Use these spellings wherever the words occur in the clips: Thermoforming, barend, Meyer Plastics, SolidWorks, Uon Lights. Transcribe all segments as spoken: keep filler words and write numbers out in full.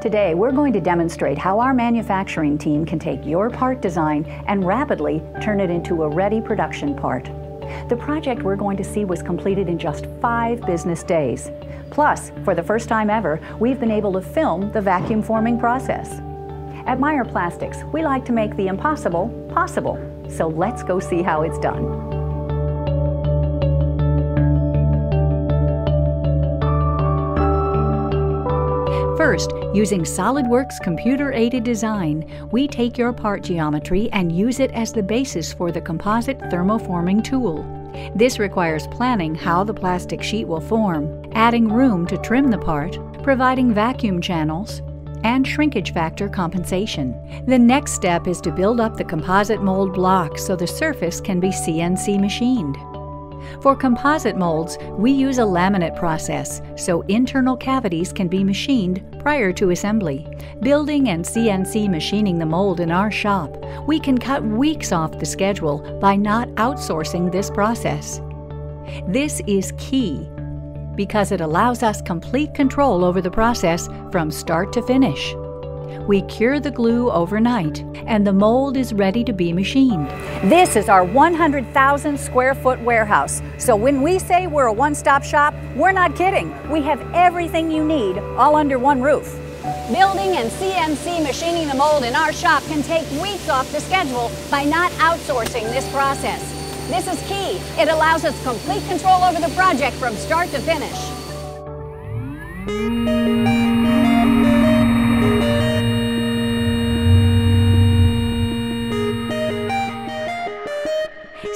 Today, we're going to demonstrate how our manufacturing team can take your part design and rapidly turn it into a ready production part. The project we're going to see was completed in just five business days. Plus, for the first time ever, we've been able to film the vacuum forming process. At Meyer Plastics, we like to make the impossible possible. So let's go see how it's done. First, using SolidWorks computer-aided design, we take your part geometry and use it as the basis for the composite thermoforming tool. This requires planning how the plastic sheet will form, adding room to trim the part, providing vacuum channels, and shrinkage factor compensation. The next step is to build up the composite mold block so the surface can be C N C machined. For composite molds, we use a laminate process, so internal cavities can be machined prior to assembly. Building and C N C machining the mold in our shop, we can cut weeks off the schedule by not outsourcing this process. This is key because it allows us complete control over the process from start to finish. We cure the glue overnight, and the mold is ready to be machined. This is our one hundred thousand square foot warehouse. So when we say we're a one-stop shop, we're not kidding. We have everything you need all under one roof. Building and C N C machining the mold in our shop can take weeks off the schedule by not outsourcing this process. This is key. It allows us complete control over the project from start to finish.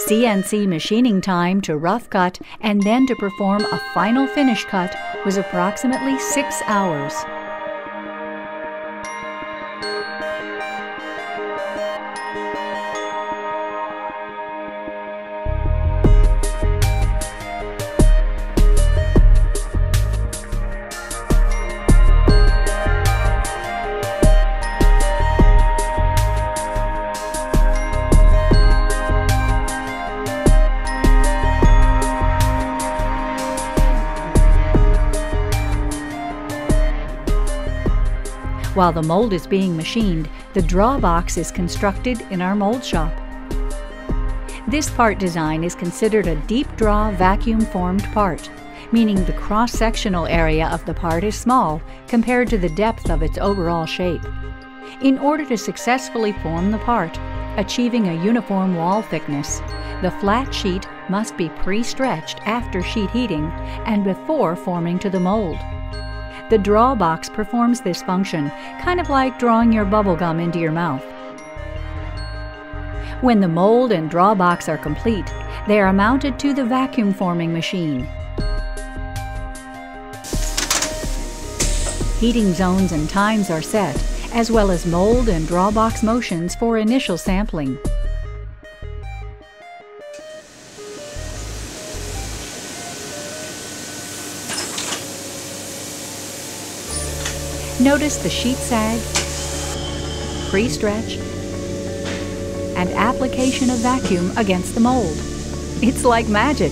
C N C machining time to rough cut and then to perform a final finish cut was approximately six hours. While the mold is being machined, the draw box is constructed in our mold shop. This part design is considered a deep draw vacuum-formed part, meaning the cross-sectional area of the part is small compared to the depth of its overall shape. In order to successfully form the part, achieving a uniform wall thickness, the flat sheet must be pre-stretched after sheet heating and before forming to the mold. The draw box performs this function, kind of like drawing your bubble gum into your mouth. When the mold and draw box are complete, they are mounted to the vacuum forming machine. Heating zones and times are set, as well as mold and draw box motions for initial sampling. Notice the sheet sag, pre-stretch, and application of vacuum against the mold. It's like magic.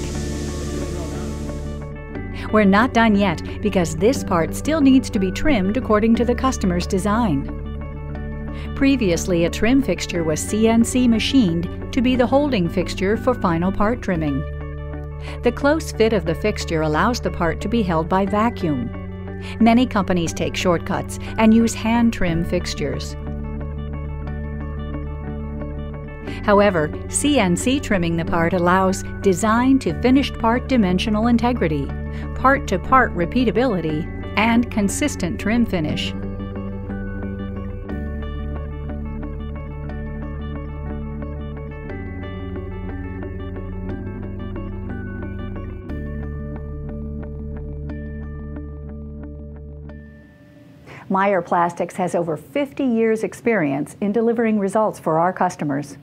We're not done yet because this part still needs to be trimmed according to the customer's design. Previously, a trim fixture was C N C machined to be the holding fixture for final part trimming. The close fit of the fixture allows the part to be held by vacuum. Many companies take shortcuts and use hand trim fixtures. However, C N C trimming the part allows design to finished part dimensional integrity, part-to-part repeatability, and consistent trim finish. Meyer Plastics has over fifty years' experience in delivering results for our customers.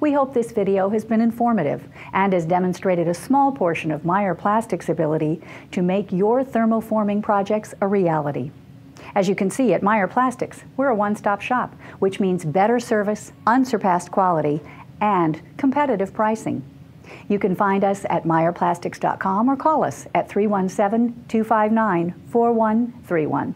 We hope this video has been informative and has demonstrated a small portion of Meyer Plastics' ability to make your thermoforming projects a reality. As you can see, at Meyer Plastics, we're a one-stop shop, which means better service, unsurpassed quality, and competitive pricing. You can find us at meyer plastics dot com or call us at three one seven, two five nine, four one three one.